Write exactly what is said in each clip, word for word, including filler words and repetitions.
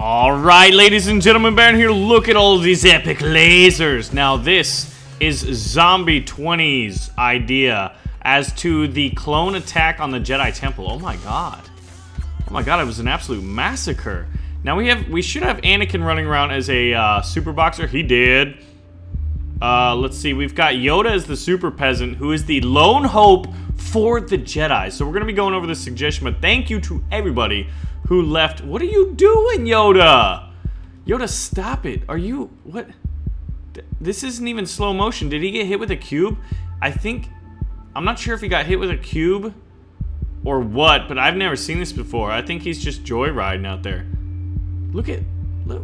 Alright, ladies and gentlemen, Baron here. Look at all these epic lasers. Now, this is Zombie twenty's idea as to the clone attack on the Jedi Temple. Oh my god. Oh my god, it was an absolute massacre. Now, we have we should have Anakin running around as a uh, super boxer. He did. Uh, let's see. We've got Yoda as the super peasant, who is the lone hope for the Jedi. So we're going to be going over this suggestion, but thank you to everybody who left. What are you doing, Yoda? Yoda, stop it. Are you... What? This isn't even slow motion. Did he get hit with a cube? I think... I'm not sure if he got hit with a cube or what, but I've never seen this before. I think he's just joyriding out there. Look at... Look,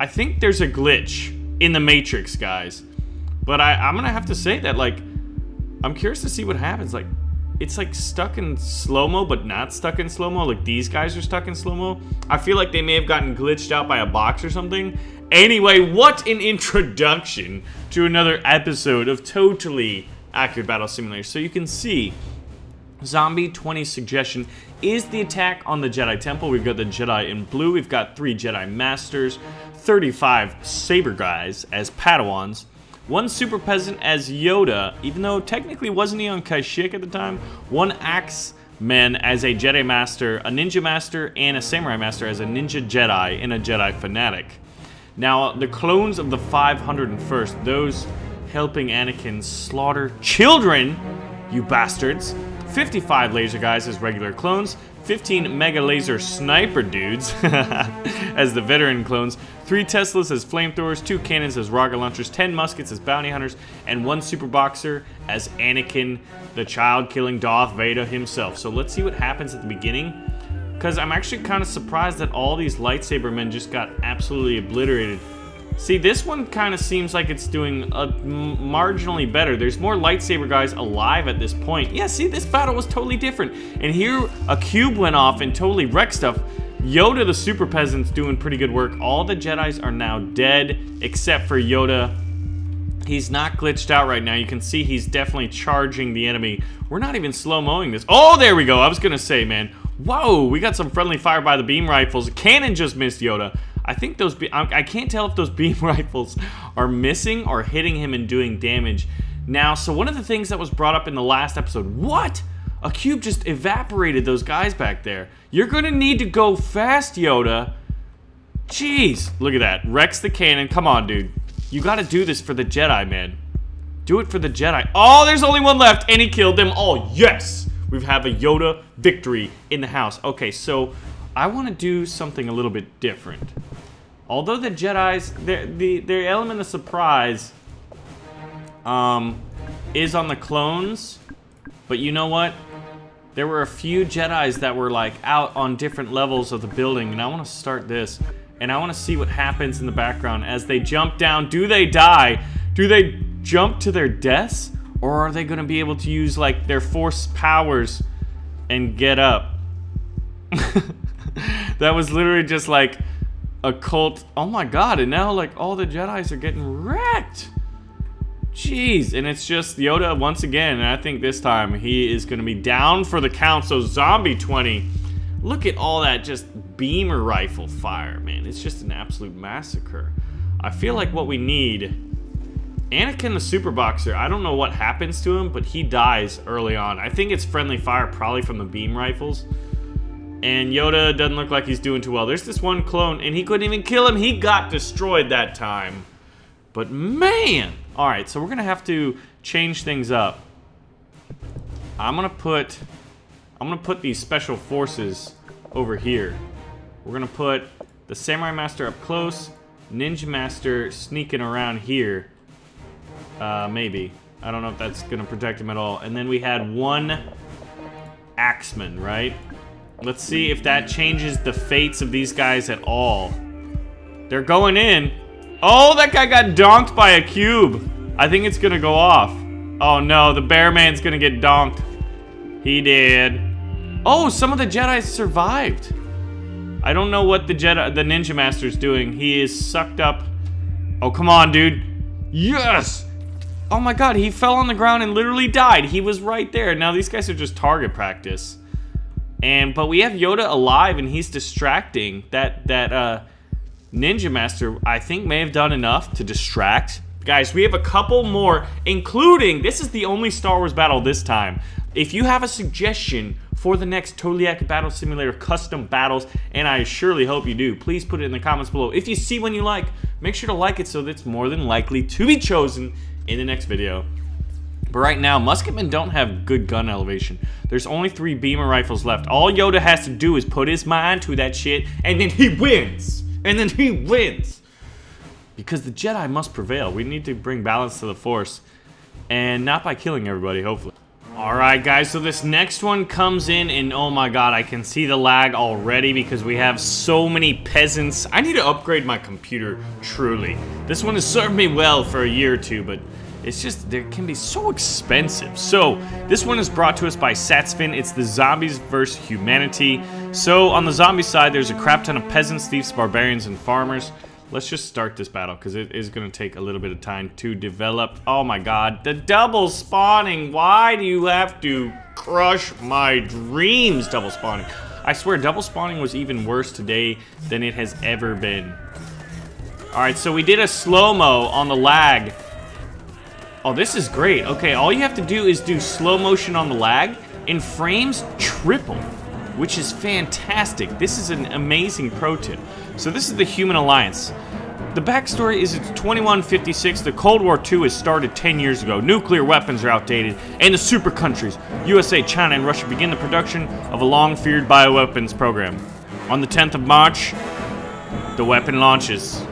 I think there's a glitch in the Matrix, guys. But I, I'm going to have to say that, like... I'm curious to see what happens. Like, it's like stuck in slow-mo, but not stuck in slow-mo. Like, these guys are stuck in slow-mo. I feel like they may have gotten glitched out by a box or something. Anyway, what an introduction to another episode of Totally Accurate Battle Simulator. So you can see, Zombie twenty's suggestion is the attack on the Jedi Temple. We've got the Jedi in blue. We've got three Jedi Masters, thirty-five Saber guys as Padawans. One super peasant as Yoda, even though technically wasn't he on Kashyyyk at the time? One axe man as a Jedi Master, a Ninja Master, and a Samurai Master as a Ninja Jedi and a Jedi Fanatic. Now, the clones of the five hundred and first, those helping Anakin slaughter children, you bastards. fifty-five laser guys as regular clones. fifteen Mega Laser Sniper Dudes as the veteran clones, three Teslas as flamethrowers, two cannons as rocket launchers, ten muskets as bounty hunters, and one super boxer as Anakin, the child-killing Darth Vader himself. So let's see what happens at the beginning, because I'm actually kind of surprised that all these lightsaber men just got absolutely obliterated. See, this one kind of seems like it's doing a marginally better. There's more lightsaber guys alive at this point. Yeah, see, this battle was totally different. And here, a cube went off and totally wrecked stuff. Yoda, the super peasant's doing pretty good work. All the Jedis are now dead, except for Yoda. He's not glitched out right now. You can see he's definitely charging the enemy. We're not even slow-moing this. Oh, there we go. I was going to say, man. Whoa, we got some friendly fire by the beam rifles. Cannon just missed Yoda. I think those, be I can't tell if those beam rifles are missing or hitting him and doing damage. Now, so one of the things that was brought up in the last episode, what? A cube just evaporated those guys back there. You're gonna need to go fast, Yoda. Jeez, look at that, wrecks the cannon, come on, dude. You gotta do this for the Jedi, man. Do it for the Jedi. Oh, there's only one left, and he killed them all, yes! We have a Yoda victory in the house. Okay, so I wanna do something a little bit different. Although the Jedi's, their, the, their element of surprise um, is on the clones, but you know what? There were a few Jedis that were like out on different levels of the building, and I wanna start this, and I wanna see what happens in the background as they jump down. Do they die? Do they jump to their deaths? Or are they gonna be able to use like their force powers and get up? That was literally just like, a cult, oh my god, and now like all the Jedis are getting wrecked. Jeez, and it's just Yoda once again, and I think this time he is gonna be down for the count. So Zombie twenty, look at all that just beamer rifle fire, man. It's just an absolute massacre. I feel like what we need, Anakin the super boxer, I don't know what happens to him, but he dies early on. I think it's friendly fire probably from the beam rifles. And Yoda doesn't look like he's doing too well. There's this one clone, and he couldn't even kill him. He got destroyed that time. But man! Alright, so we're going to have to change things up. I'm going to put... I'm going to put these special forces over here. We're going to put the Samurai Master up close. Ninja Master sneaking around here. Uh, maybe. I don't know if that's going to protect him at all. And then we had one Axeman, right? Let's see if that changes the fates of these guys at all. They're going in. Oh, that guy got donked by a cube. I think it's gonna go off. Oh no, the bear man's gonna get donked. He did. Oh, some of the Jedi survived. I don't know what the Jedi, the Ninja Master's doing. He is sucked up. Oh, come on, dude. Yes! Oh my god, he fell on the ground and literally died. He was right there. Now these guys are just target practice. And but we have Yoda alive, and he's distracting. That that uh, Ninja Master, I think, may have done enough to distract. Guys, we have a couple more, including, this is the only Star Wars battle this time. If you have a suggestion for the next Totally Accurate Battle Simulator custom battles, and I surely hope you do, please put it in the comments below. If you see one you like, make sure to like it so that it's more than likely to be chosen in the next video. But right now, musketmen don't have good gun elevation. There's only three beamer rifles left. All Yoda has to do is put his mind to that shit, and then he wins. And then he wins. Because the Jedi must prevail. We need to bring balance to the Force. And not by killing everybody, hopefully. Alright guys, so this next one comes in, and oh my god, I can see the lag already because we have so many peasants. I need to upgrade my computer, truly. This one has served me well for a year or two, but it's just, they can be so expensive. So, this one is brought to us by Satspin. It's the Zombies versus Humanity. So, on the zombie side, there's a crap ton of peasants, thieves, barbarians, and farmers. Let's just start this battle, because it is going to take a little bit of time to develop. Oh my god, the double spawning. Why do you have to crush my dreams, double spawning? I swear, double spawning was even worse today than it has ever been. Alright, so we did a slow-mo on the lag. Oh, this is great. Okay, all you have to do is do slow motion on the lag, and frames triple, which is fantastic. This is an amazing pro tip. So this is the Human Alliance. The backstory is it's twenty-one fifty-six, the Cold War two has started ten years ago, nuclear weapons are outdated, and the super countries, U S A, China, and Russia begin the production of a long-feared bioweapons program. On the tenth of March, the weapon launches.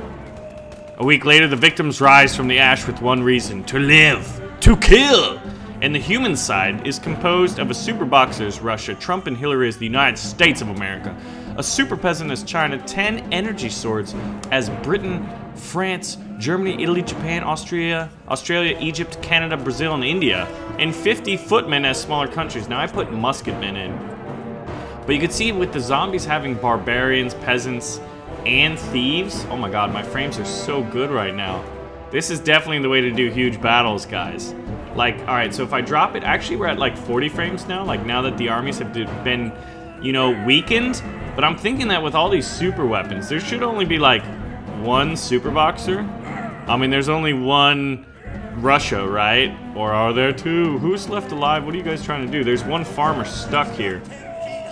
A week later, the victims rise from the ash with one reason, to live, to kill. And the human side is composed of a super boxer is Russia, Trump and Hillary is the United States of America, a super peasant is China, ten energy swords as Britain, France, Germany, Italy, Japan, Austria, Australia, Egypt, Canada, Brazil, and India, and fifty footmen as smaller countries. Now I put musketmen in. But you can see with the zombies having barbarians, peasants, and thieves. Oh my god, my frames are so good right now. This is definitely the way to do huge battles, guys. Like, alright, so if I drop it, actually we're at like forty frames now, like now that the armies have been, you know, weakened. But I'm thinking that with all these super weapons, there should only be like one super boxer. I mean, there's only one Russia, right? Or are there two? Who's left alive? What are you guys trying to do? There's one farmer stuck here.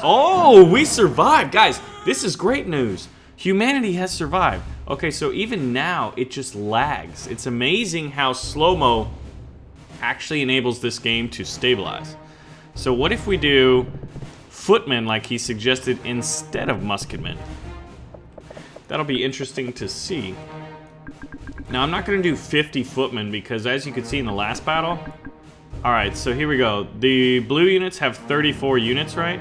Oh, we survived! Guys, this is great news. Humanity has survived. Okay, so even now, it just lags. It's amazing how slow-mo actually enables this game to stabilize. So what if we do footmen like he suggested instead of musketmen? That'll be interesting to see. Now, I'm not going to do fifty footmen because as you could see in the last battle... Alright, so here we go. The blue units have thirty-four units, right?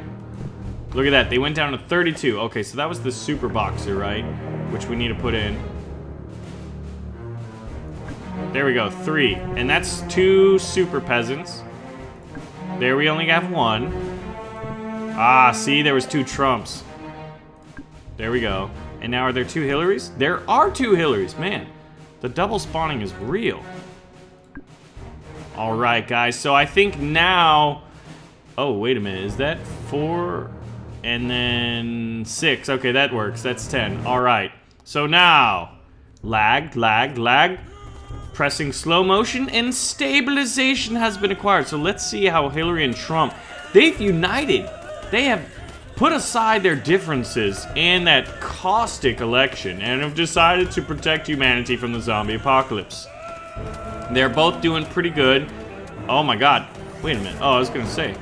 Look at that, they went down to thirty-two. Okay, so that was the super boxer, right? Which we need to put in. There we go, three. And that's two super peasants. There we only have one. Ah, see, there was two Trumps. There we go. And now are there two Hillarys? There are two Hillarys, man. The double spawning is real. All right, guys, so I think now... Oh, wait a minute, is that four... And then six. Okay, that works. That's ten. All right. So now, lag, lag, lag. Pressing slow motion and stabilization has been acquired. So let's see how Hillary and Trump, they've united. They have put aside their differences in that caustic election and have decided to protect humanity from the zombie apocalypse. They're both doing pretty good. Oh my God. Wait a minute. Oh, I was going to say.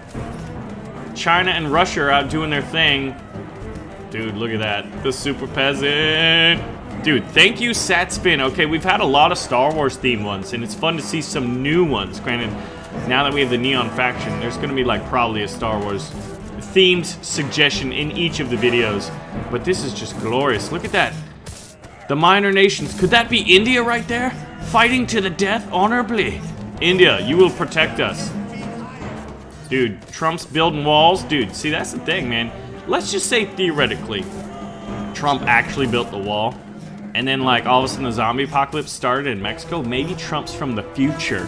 China and Russia are out doing their thing. Dude, look at that. The super peasant. Dude, thank you, Satspin. Okay, we've had a lot of Star Wars themed ones, and it's fun to see some new ones. Granted, now that we have the Neon Faction, there's going to be like probably a Star Wars themed suggestion in each of the videos. But this is just glorious. Look at that. The minor nations. Could that be India right there? Fighting to the death honorably. India, you will protect us. Dude, Trump's building walls. Dude, see, that's the thing, man. Let's just say theoretically, Trump actually built the wall. And then, like, all of a sudden the zombie apocalypse started in Mexico. Maybe Trump's from the future.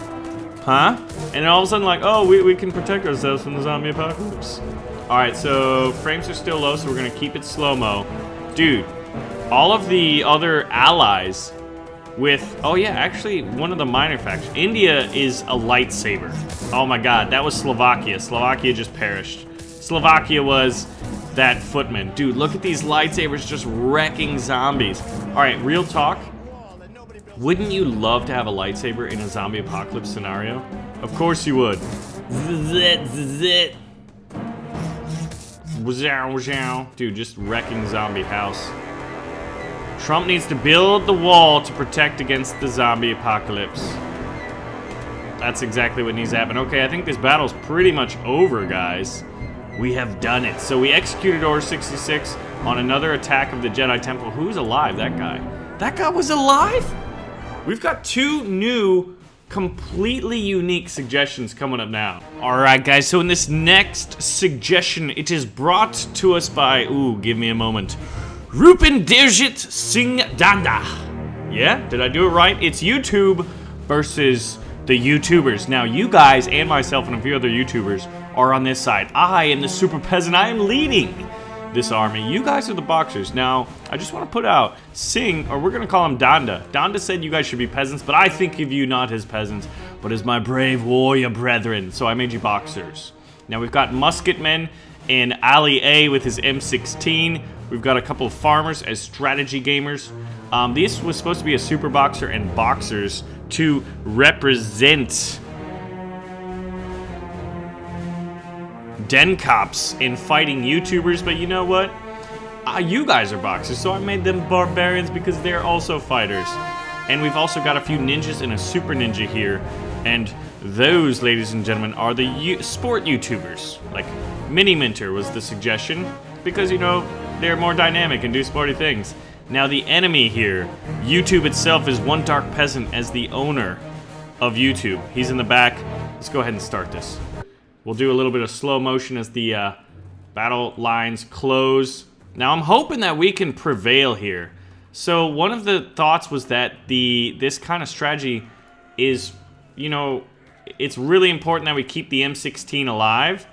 Huh? And all of a sudden, like, oh, we, we can protect ourselves from the zombie apocalypse. Alright, so frames are still low, so we're going to keep it slow-mo. Dude, all of the other allies with... Oh yeah, actually, one of the minor factors. India is a lightsaber. Oh my god, that was Slovakia. Slovakia just perished. Slovakia was that footman. Dude, look at these lightsabers just wrecking zombies. Alright, real talk. Wouldn't you love to have a lightsaber in a zombie apocalypse scenario? Of course you would. Dude, just wrecking zombie house. Trump needs to build the wall to protect against the zombie apocalypse. That's exactly what needs to happen. Okay, I think this battle's pretty much over, guys. We have done it. So we executed Order sixty-six on another attack of the Jedi Temple. Who's alive? That guy. That guy was alive? We've got two new, completely unique suggestions coming up now. Alright guys, so in this next suggestion, it is brought to us by, ooh, give me a moment. Rupin Dirjit Singh Danda. Yeah, did I do it right? It's YouTube versus the YouTubers. Now you guys and myself and a few other YouTubers are on this side. I am the super peasant, I am leading this army. You guys are the boxers. Now, I just want to put out Singh, or we're going to call him Danda. Danda said you guys should be peasants, but I think of you not as peasants, but as my brave warrior brethren. So I made you boxers. Now we've got musketmen and Ali A with his M sixteen. We've got a couple of farmers as strategy gamers. Um, this was supposed to be a super boxer and boxers to represent den cops and fighting YouTubers, but you know what? Uh, you guys are boxers, so I made them barbarians because they're also fighters. And we've also got a few ninjas and a super ninja here. And those, ladies and gentlemen, are the U sport YouTubers. Like, Mini Minter was the suggestion because, you know, they're more dynamic and do sporty things. Now the enemy here, YouTube itself, is one dark peasant as the owner of YouTube. He's in the back. Let's go ahead and start this. We'll do a little bit of slow motion as the uh, battle lines close. Now I'm hoping that we can prevail here. So one of the thoughts was that the this kind of strategy is, you know, it's really important that we keep the M sixteen alive.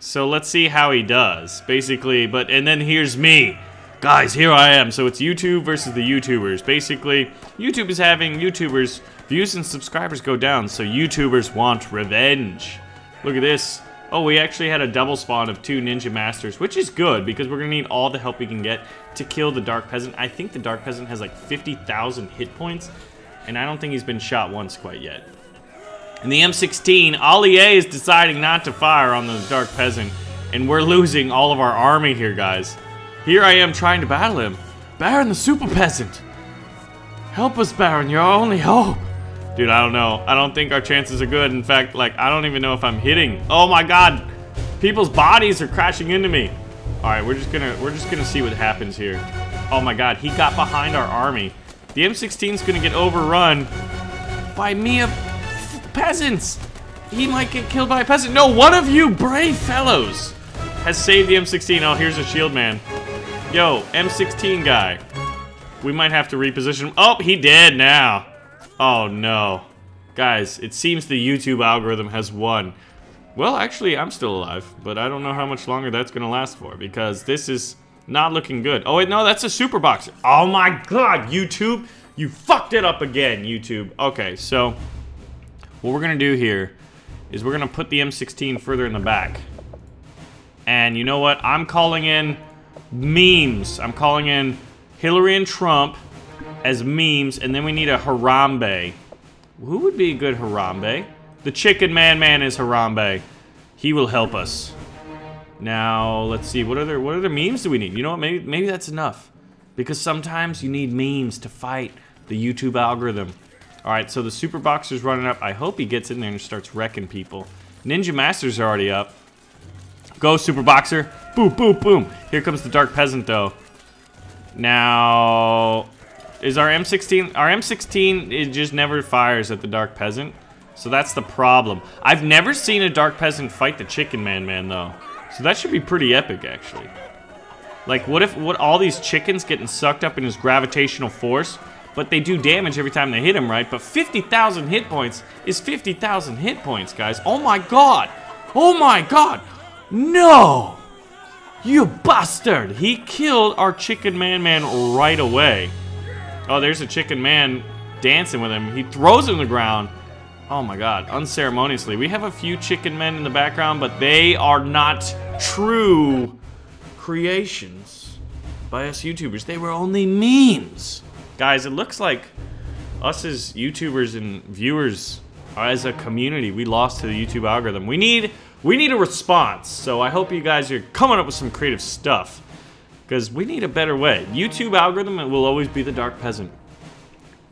So let's see how he does, basically. But and then here's me. Guys, here I am. So it's YouTube versus the YouTubers. Basically, YouTube is having YouTubers, views and subscribers go down, so YouTubers want revenge. Look at this. Oh, we actually had a double spawn of two Ninja Masters, which is good because we're going to need all the help we can get to kill the Dark Peasant. I think the Dark Peasant has like fifty thousand hit points, and I don't think he's been shot once quite yet. In the M sixteen, Ali A is deciding not to fire on the Dark Peasant, and we're losing all of our army here, guys. Here I am trying to battle him. Baron the Super Peasant! Help us, Baron, you're our only hope! Dude, I don't know. I don't think our chances are good. In fact, like, I don't even know if I'm hitting. Oh my god! People's bodies are crashing into me. Alright, we're just gonna we're just gonna see what happens here. Oh my god, he got behind our army. The M sixteen's gonna get overrun by mere peasants! He might get killed by a peasant. No, one of you brave fellows has saved the M sixteen. Oh, here's a shield man. Yo, M sixteen guy. We might have to reposition him. Oh, he dead now. Oh no. Guys, it seems the YouTube algorithm has won. Well, actually, I'm still alive, but I don't know how much longer that's gonna last for because this is not looking good. Oh wait, no, that's a super boxer. Oh my god, YouTube, you fucked it up again, YouTube. Okay, so what we're gonna do here is we're gonna put the M sixteen further in the back. And you know what? I'm calling in memes. I'm calling in Hillary and Trump as memes, and then we need a Harambe. Who would be a good Harambe? The Chicken Man Man is Harambe. He will help us. Now, let's see, what other what other memes do we need? You know what, maybe, maybe that's enough. Because sometimes you need memes to fight the YouTube algorithm. Alright, so the Super Boxer's running up. I hope he gets in there and starts wrecking people. Ninja Master's are already up. Go, Super Boxer. Boom, boom, boom. Here comes the Dark Peasant, though. Now... Is our M sixteen... Our M sixteen, it just never fires at the Dark Peasant. So that's the problem. I've never seen a Dark Peasant fight the Chicken Man Man, though. So that should be pretty epic, actually. Like, what if... What, all these chickens getting sucked up in his gravitational force? But they do damage every time they hit him, right? But fifty thousand hit points is fifty thousand hit points, guys. Oh my god! Oh my god! No! You bastard! He killed our Chicken Man Man right away. Oh, there's a Chicken Man dancing with him. He throws him to the ground. Oh my god, unceremoniously. We have a few Chicken Men in the background, but they are not true creations by us YouTubers. They were only memes. Guys, it looks like us as YouTubers and viewers, as a community, we lost to the YouTube algorithm. We need... We need a response, so I hope you guys are coming up with some creative stuff, because we need a better way. YouTube algorithm, it will always be the Dark Peasant.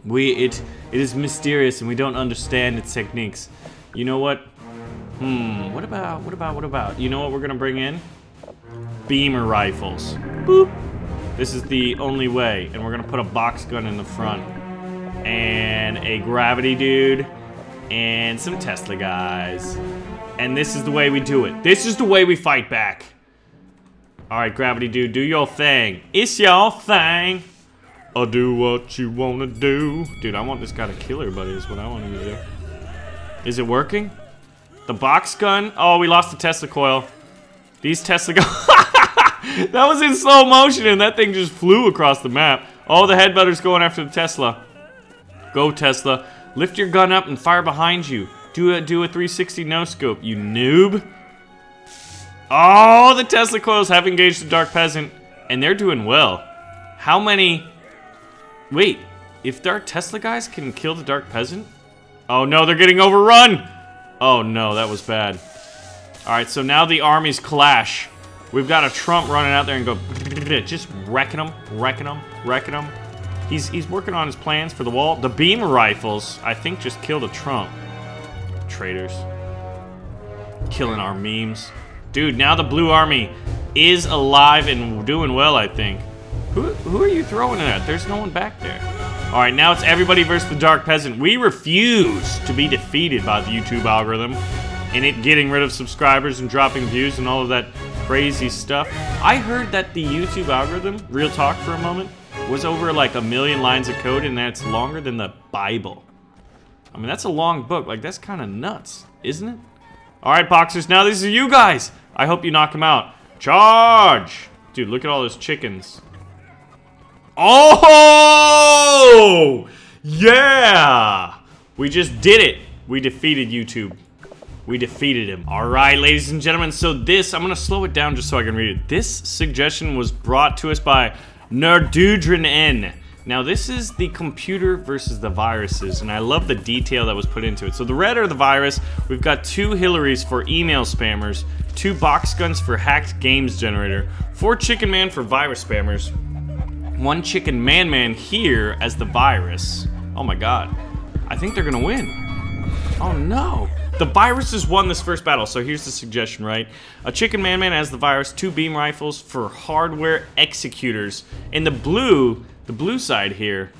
We, it, it is mysterious, and we don't understand its techniques. You know what? Hmm, what about, what about, what about? You know what we're gonna bring in? Beamer rifles. Boop. This is the only way, and we're gonna put a box gun in the front. And a gravity dude, and some Tesla guys. And this is the way we do it. This is the way we fight back. Alright, Gravity Dude, do your thing. It's your thing. I'll do what you wanna do. Dude, I want this guy to kill everybody is what I want him to do. Is it working? The box gun? Oh, we lost the Tesla coil. These Tesla guys. That was in slow motion and that thing just flew across the map. Oh, the headbutter's going after the Tesla. Go, Tesla. Lift your gun up and fire behind you. Do a, do a three sixty no-scope, you noob. Oh, the Tesla coils have engaged the Dark Peasant, and they're doing well. How many... Wait, if Dark Tesla guys can kill the Dark Peasant? Oh no, they're getting overrun! Oh no, that was bad. Alright, so now the armies clash. We've got a Trump running out there and go... Just wrecking them, wrecking them, wrecking them. He's, he's working on his plans for the wall. The beam rifles, I think, just killed a Trump. Traitors. Killing our memes. Dude, now the blue army is alive and doing well, I think. Who, who are you throwing it at? There's no one back there. Alright, now it's everybody versus the Dark Peasant. We refuse to be defeated by the YouTube algorithm and it getting rid of subscribers and dropping views and all of that crazy stuff. I heard that the YouTube algorithm, real talk for a moment, was over like a million lines of code and that's longer than the Bible. I mean, that's a long book. Like, that's kind of nuts, isn't it? All right, boxers, now this is you guys. I hope you knock them out. Charge! Dude, look at all those chickens. Oh! Yeah! We just did it. We defeated YouTube. We defeated him. All right, ladies and gentlemen, so this, I'm going to slow it down just so I can read it. This suggestion was brought to us by Nerdudrin. Now this is the computer versus the viruses, and I love the detail that was put into it. So the red are the virus, we've got two Hillaries for email spammers, two box guns for hacked games generator, four Chicken Man for virus spammers, one Chicken Man Man here as the virus. Oh my god, I think they're gonna win. Oh no! The viruses won this first battle, so here's the suggestion, right? A Chicken Man Man as the virus, two beam rifles for hardware executors, and the blue... The blue side here,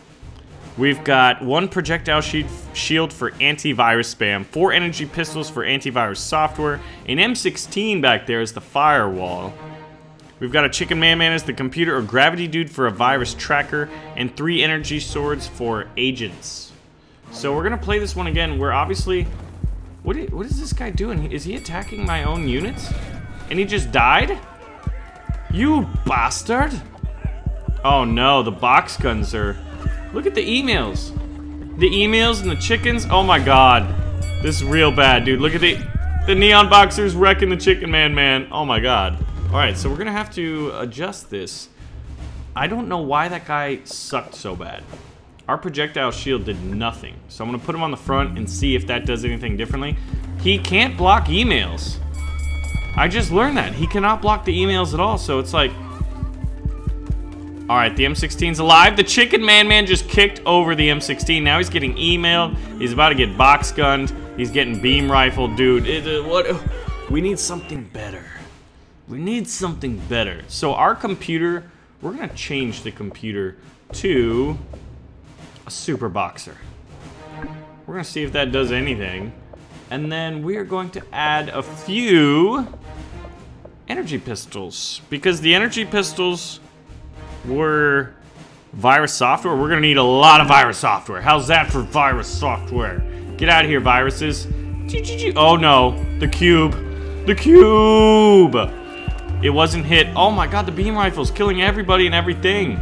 we've got one projectile shield for antivirus spam, four energy pistols for antivirus software, an M sixteen back there is the firewall. We've got a Chicken Man Man as the computer or Gravity Dude for a virus tracker, and three energy swords for agents. So we're gonna play this one again. We're obviously... What is, what is this guy doing? Is he attacking my own units? And he just died? You bastard! Oh no, the box guns are... Look at the emails. The emails and the chickens. Oh my god. This is real bad, dude. Look at the... The neon boxers wrecking the Chicken Man Man. Oh my god. Alright, so we're gonna have to adjust this. I don't know why that guy sucked so bad. Our projectile shield did nothing. So I'm gonna put him on the front and see if that does anything differently. He can't block emails. I just learned that. He cannot block the emails at all, so it's like... Alright, the M sixteen's alive. The Chicken Man Man just kicked over the M sixteen. Now he's getting emailed. He's about to get box gunned. He's getting beam rifled. Dude, it, uh, what? We need something better. We need something better. So our computer, we're going to change the computer to a super boxer. We're going to see if that does anything. And then we are going to add a few energy pistols. Because the energy pistols... We're virus software. We're gonna need a lot of virus software. How's that for virus software? Get out of here, viruses. Oh no, the cube. The cube! It wasn't hit. Oh my god, the beam rifle's killing everybody and everything.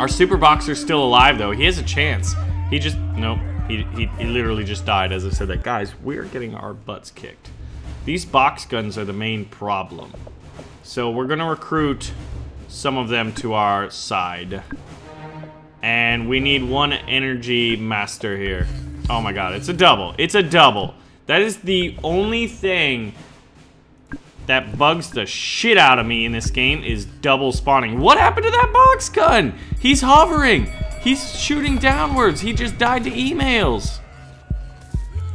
Our super boxer's still alive though. He has a chance. He just, nope. He, he, he literally just died as I said that. Guys, we're getting our butts kicked. These box guns are the main problem. So we're gonna recruit some of them to our side. And we need one energy master here. Oh my god, it's a double. It's a double. That is the only thing that bugs the shit out of me in this game is double spawning. What happened to that box gun? He's hovering. He's shooting downwards. He just died to emails.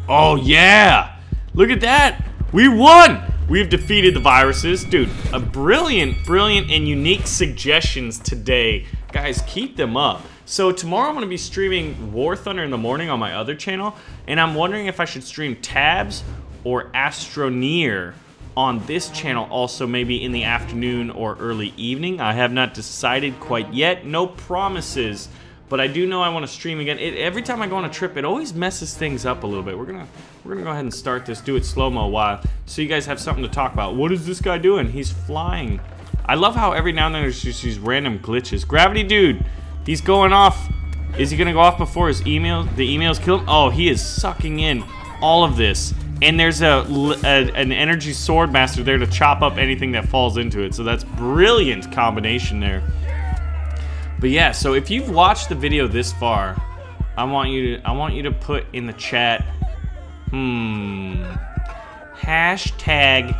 Oh yeah. Look at that. We won. We've defeated the viruses. Dude, a brilliant, brilliant and unique suggestions today. Guys, keep them up. So tomorrow I'm going to be streaming War Thunder in the morning on my other channel. And I'm wondering if I should stream Tabs or Astroneer on this channel also, maybe in the afternoon or early evening. I have not decided quite yet. No promises. But I do know I want to stream again. It, every time I go on a trip, it always messes things up a little bit. We're gonna we're gonna go ahead and start this. Do it slow-mo a while, so you guys have something to talk about. What is this guy doing? He's flying. I love how every now and then there's just these random glitches. Gravity dude, he's going off. Is he gonna go off before his email? The emails kill him. Oh, he is sucking in all of this. And there's a, a an energy sword master there to chop up anything that falls into it. So that's brilliant combination there. But yeah, so if you've watched the video this far, I want you to I want you to put in the chat, hmm, hashtag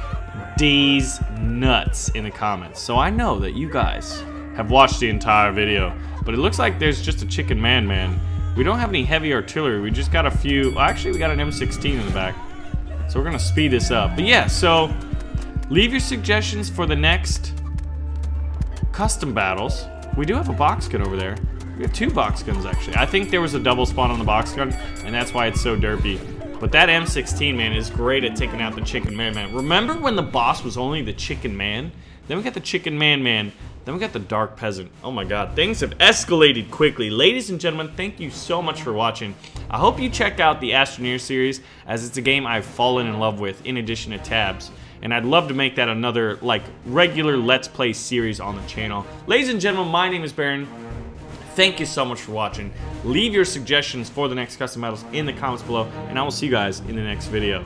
D's nuts in the comments. So I know that you guys have watched the entire video, but it looks like there's just a chicken man, man. We don't have any heavy artillery. We just got a few. Well, actually, we got an M sixteen in the back, so we're gonna speed this up. But yeah, so leave your suggestions for the next custom battles. We do have a box gun over there. We have two box guns, actually. I think there was a double spawn on the box gun, and that's why it's so derpy. But that M sixteen, man, is great at taking out the chicken man, man. Remember when the boss was only the chicken man? Then we got the chicken man, man. Then we got the dark peasant. Oh my god, things have escalated quickly. Ladies and gentlemen, thank you so much for watching. I hope you check out the Astroneer series, as it's a game I've fallen in love with, in addition to Tabs. And I'd love to make that another, like, regular Let's Play series on the channel. Ladies and gentlemen, my name is Baron. Thank you so much for watching. Leave your suggestions for the next custom battles in the comments below, and I will see you guys in the next video.